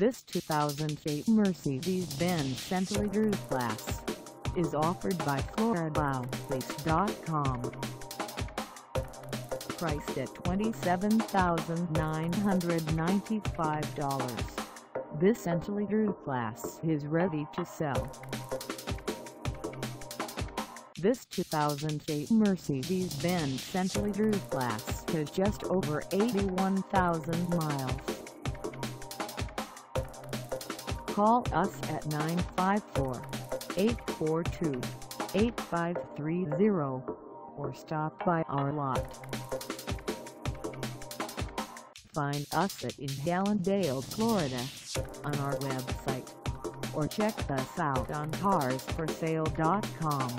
This 2008 Mercedes-Benz CL-Class is offered by Florida Off Lease.com. Priced at $27,995, this CL-Class is ready to sell. This 2008 Mercedes-Benz CL-Class has just over 81,000 miles. Call us at 954-842-8530 or stop by our lot. Find us in Hallandale, Florida on our website or check us out on carsforsale.com.